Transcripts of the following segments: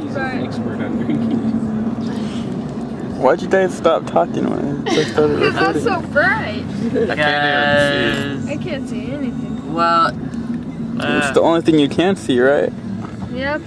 He's an expert on drinking. Why'd you guys stop talking when I started recording? Because that's so bright. I can't see anything. Well, it's the only thing you can see, right? Yep.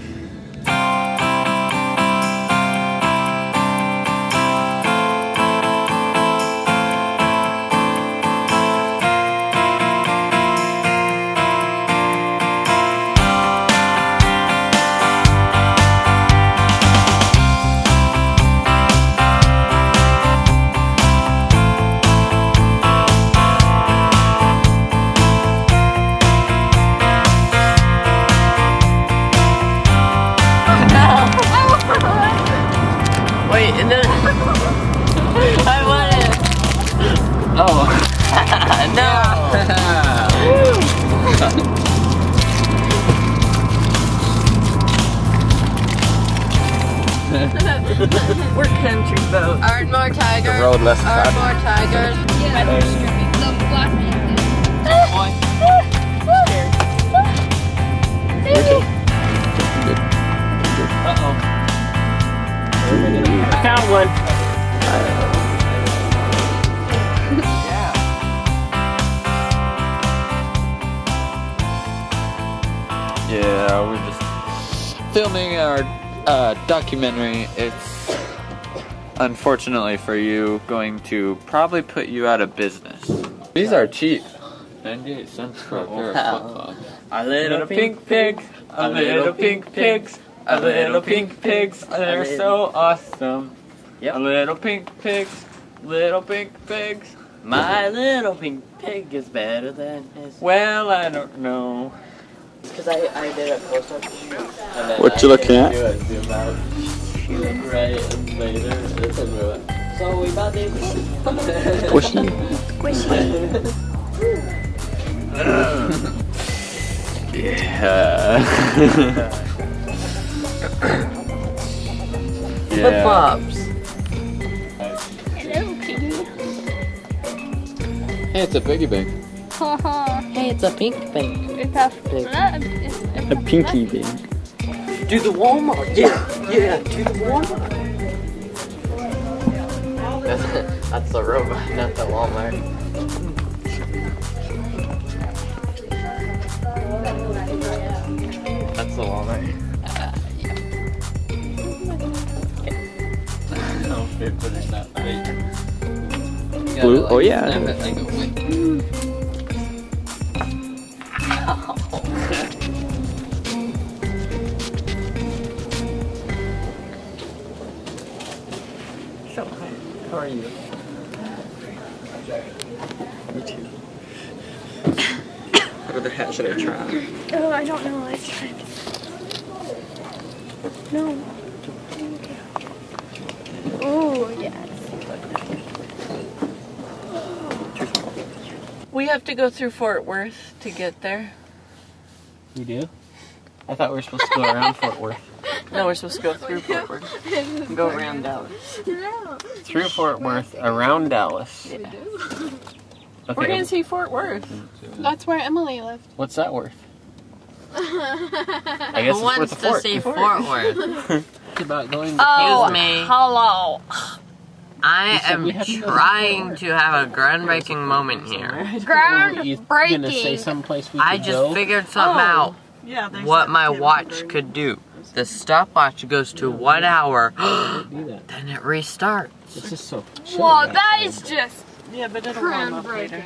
We're country boat. Ardmore Tigers. The road less Ardmore Tigers. Yeah. The black man. Uh-oh. I found one. Yeah. Yeah, we're just filming our documentary. It's unfortunately for you going to probably put you out of business. These are cheap. 98 cents for a pair of flip-flops. A little pink pig, a little pink pigs, a little pink pigs. They're so awesome. Yep. A little pink pigs, little pink pigs. My little pink pig is better than his. Well, I don't know. Because I did a close-up shoot. What you looking at? Zoom out, shoot right later. It's a so we about to squishy. Squishy. Yeah. Flip flops. Hello, kitty. Hey, it's a piggy bank. Hey, it's a pink thing. It's a pink. It's a pinky thing. Do the Walmart. Yeah, yeah. Do the Walmart. That's the robot, not the Walmart. That's the Walmart. Yeah. No fit, but it's not right. Blue. Like, oh yeah. So, hi. How are you? Me too. What other hat should I try? Oh, I don't know. I tried. No. Okay. Oh, yes. We have to go through Fort Worth to get there. We do? I thought we were supposed to go around Fort Worth. No, we're supposed to go through Fort Worth and go around Dallas. No. Through Fort Worth, around Dallas. Yeah. Okay. We're going to see Fort Worth. That's where Emily lived. What's that worth? I guess it's worth a fort. Wants to see Fort Worth. It's about going to Excuse me. Hello. I am trying to have a groundbreaking moment here. Groundbreaking. I just figured something out. Yeah, what my watch could do. The stopwatch goes to 1 hour, then it restarts. It's just so chill. Whoa, that is just groundbreaking.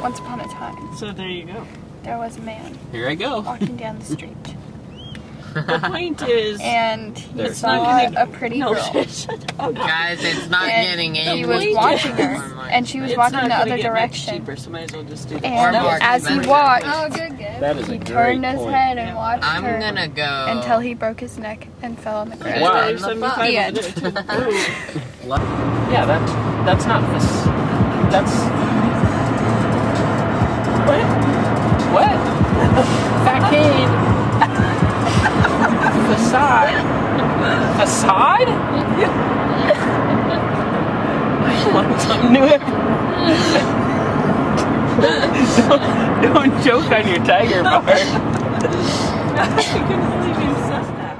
Once upon a time. So there you go. There was a man. Here I go. Walking down the street. The point is, and he saw a pretty girl. Guys, it's not getting any. He was watching her, and she was walking the other direction. And as he walked, he turned his head and watched her until he broke his neck and fell on the ground. Wow, the end. Yeah, that's not this. That's what? Fat kid. Facade? Facade? I want something new. Don't joke on your tiger bar. I couldn't believe you said that.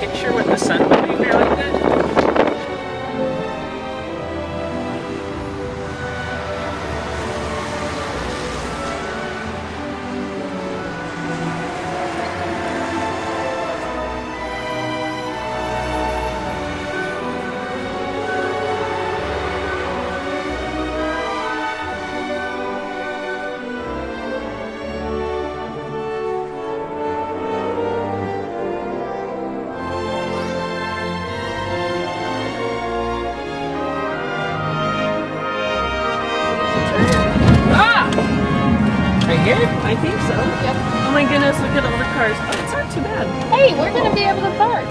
picture with the sun moving behind it? I think so. Yep. Oh my goodness, look at all the cars. Oh, it's not too bad. Hey, we're going to be able to park.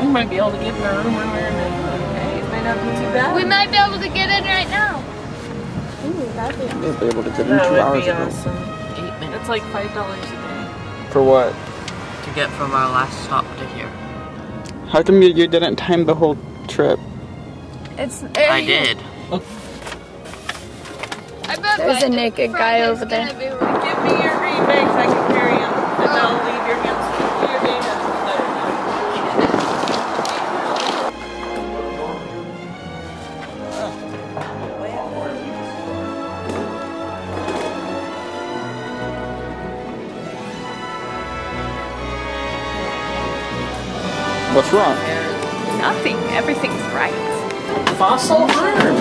We might be able to get in our room when we're in it. Okay, it might not be too bad. We might be able to get in right now. Ooh, that'd be awesome. We'd be able to get in 2 hours ago. That would be awesome. 8 minutes. It's like $5 a day. For what? To get from our last stop to here. How come you didn't time the whole trip? I did. Oh. There's a naked guy over there. Give me your green bags, I can carry them. And I'll leave your hands to your green bags. What's wrong? Nothing. Everything's right. Fossil farm.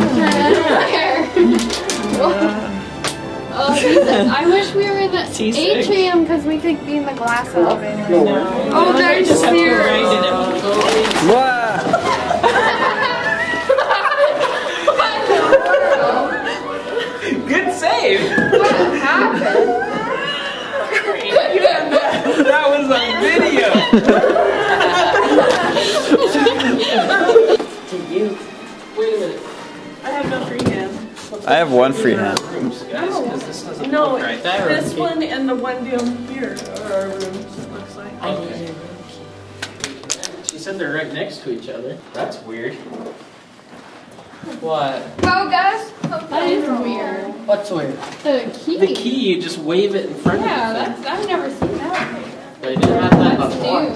Oh, Jesus. I wish we were in the atrium because we could be in the glass elevator. Oh, no. Oh, there's stairs. Wow. Good save. What happened? That was on video. To you. Wait a minute. I have no free hand. I have one free hand. No, right. This one and the one down here are our rooms, it looks like. Okay. She said they're right next to each other. That's weird. What? Well, guys, that is weird. What's weird? The key. The key, you just wave it in front of you. Yeah, I've never seen that. They didn't have that before.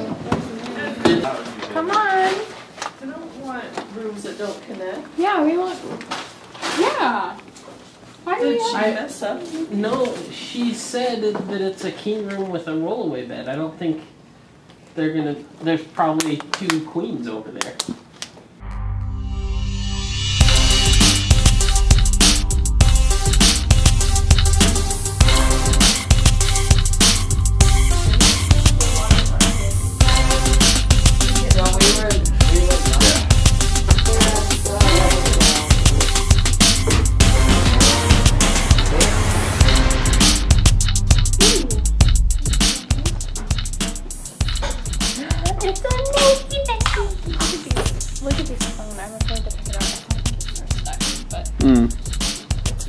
Come on. I don't want rooms that don't connect. Yeah, we want... Yeah. Why did she mess up? No, she said that it's a king room with a rollaway bed. I don't think they're gonna. There's probably 2 queens over there.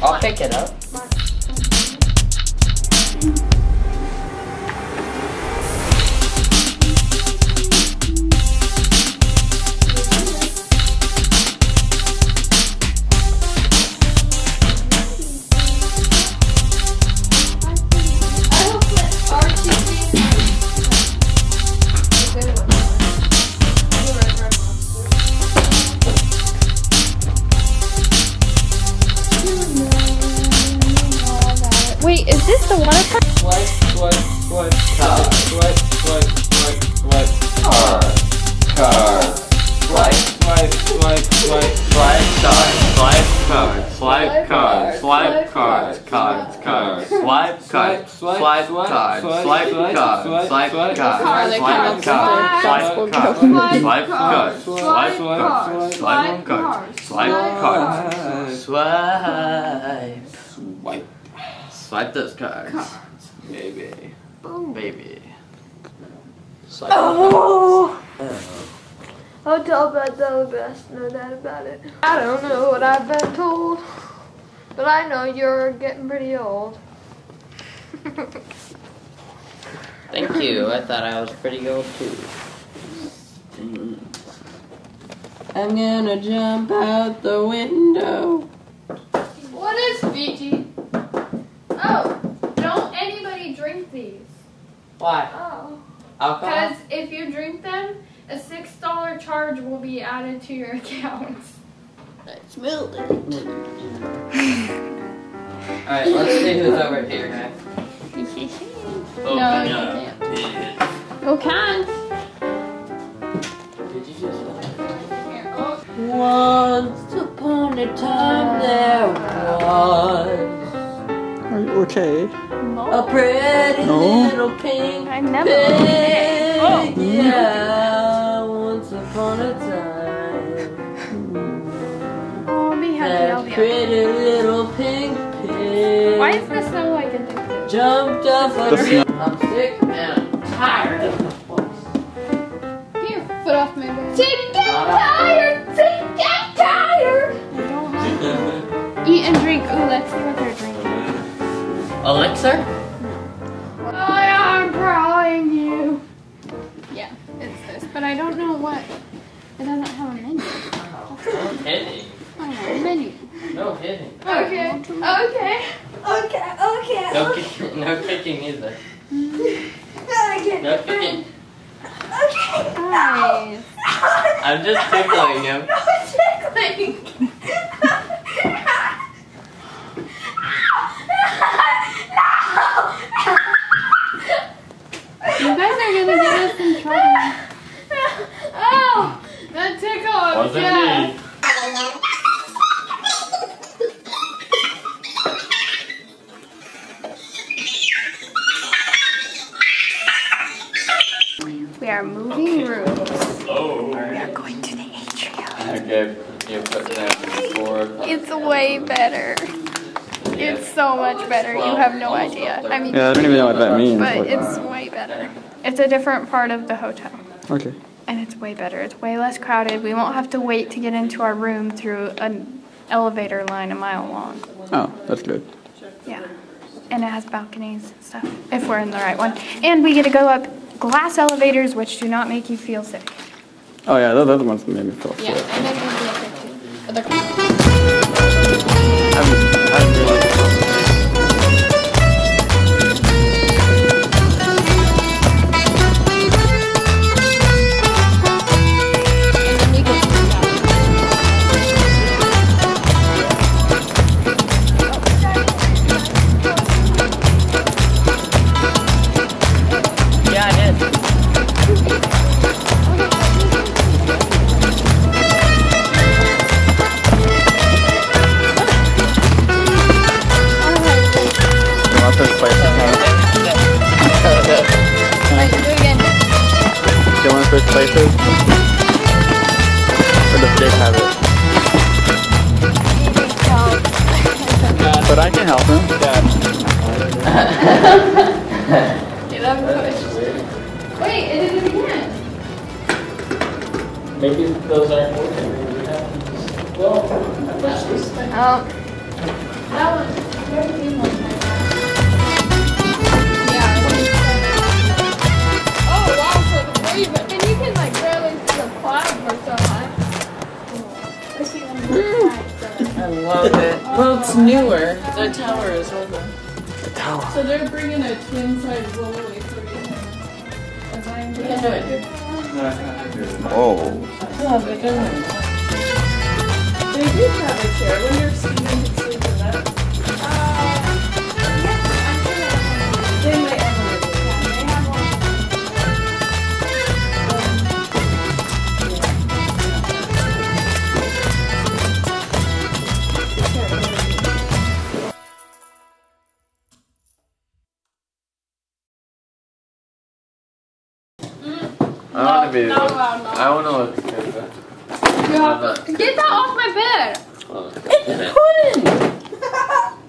I'll pick it up. Wait, is this the waterpark? Swipe. Swipe those cards. Baby. Boom. Baby. Swipe those cards. I'll tell Beth the best, no doubt about it. I don't know what I've been told, but I know you're getting pretty old. Thank you. I thought I was pretty old too. I'm gonna jump out the window. What is Fiji? Oh, don't anybody drink these. Why? Oh. Alcohol? Because if you drink them, a $6 charge will be added to your account. Let's move it. Alright, let's see who's over here, guys. Oh, no, you can't. You can't. Did you just... Once upon a time there was... Are you okay? No. A pretty little pink I never pig. Oh. Yeah, once upon a time. Oh, I'll be happy, I'll be happy. Pretty little pink pig. Why is this not like addictive? Jumped off a tree. I'm sick and I'm tired of the voice. Get your foot off my baby. She get tired! She get tired! I don't have to. Eat and drink. Ooh, let's see what they're drinking. Elixir? No. I am prowling you. Yeah, it's this, but I don't know what. It doesn't have a menu. No kidding. I don't have a menu. No kidding. Okay. Okay. Okay. Okay. No kicking. No kicking either. No kicking. Okay. Nice. I'm just tickling him. No tickling. You guys are gonna get us in trouble. Oh, that tickled. Wasn't me. We are moving rooms. Oh. We are going to the atrium. Okay, you put that forward. It's way better. It's so much better. You have no idea. I mean, yeah, I don't even know what that means. But it's way better. It's a different part of the hotel. Okay. And it's way better. It's way less crowded. We won't have to wait to get into our room through an elevator line a mile long. Oh, that's good. Yeah. And it has balconies and stuff, if we're in the right one. And we get to go up glass elevators, which do not make you feel sick. Oh, yeah, those are the ones that made me feel sick. Yeah, and then we get sick too. But I can help him. Yeah. You love push. Wait, it did it again. Maybe those aren't working. Well, I pushed this thing. Oh. That one. Yeah. Oh, wow, so it's way better. And you can, like, barely see the cloud or so much. I love it. Well, it's newer. The tower is older. The tower. So they're bringing a twin-sized lolly for you. Oh. No, they don't. They do have a chair. When you're sleeping, you can sleep in that. Yes, I'm sure they might. I want to look at that. Get that off my bed! It's pudding!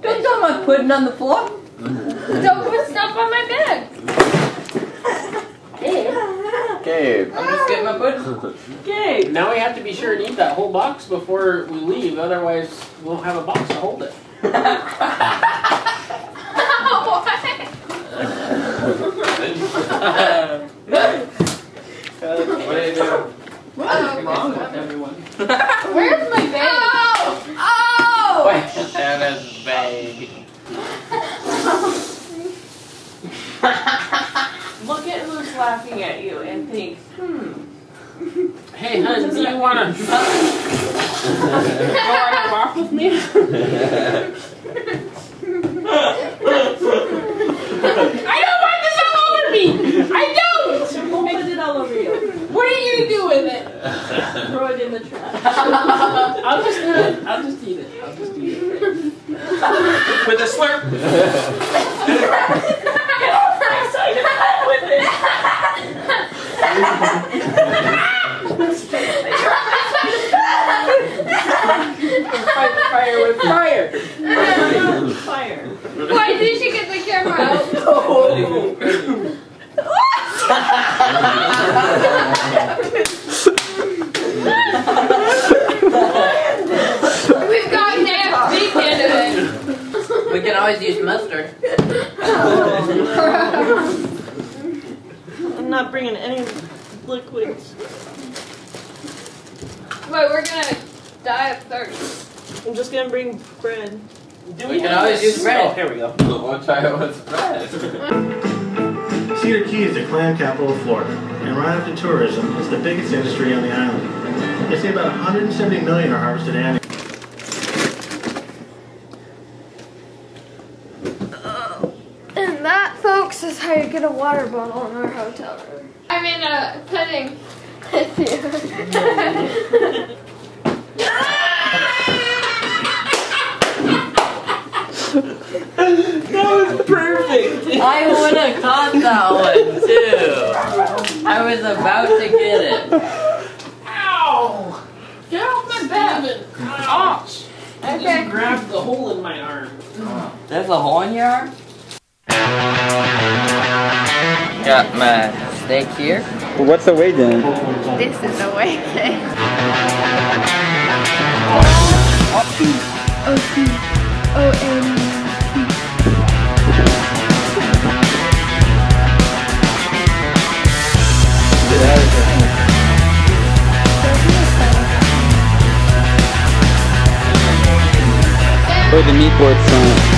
Don't talk about pudding on the floor. Don't put stuff on my bed. Gabe. I'm just getting my pudding. Gabe, now we have to be sure and eat that whole box before we leave. Otherwise, we'll have a box to hold it. What? What do you do? What is wrong with everyone? Where's my bag? Oh! Oh! Where's Santa's bag? Look at who's laughing Do you wanna go on a walk with me? I don't want this all over me! I don't! We'll put it all over you. What are you gonna do with it? Throw it in the trash. I'll just eat it. With a slurp. Get all excited with it. Fight fire with fire. Why did she get the camera out? We've gotten half baked into it. We can always use mustard. I'm not bringing any liquids. Wait, we're gonna die of thirst. I'm just gonna bring bread. We can always use bread. Oh, here we go. We'll try it with bread. Cedar Key is the clam capital of Florida, and right after tourism is the biggest industry on the island. They say about 170 million are harvested annually. This is how you get a water bottle in our hotel room. I'm in a pudding with you. That was perfect. I would have caught that one too. I was about to get it. Ow! Get off my bed! Ouch! I just grabbed the hole in my arm. There's a hole in your arm? Got my steak here. Well, what's the weight then? This is the weight. Oh, the meat board's on.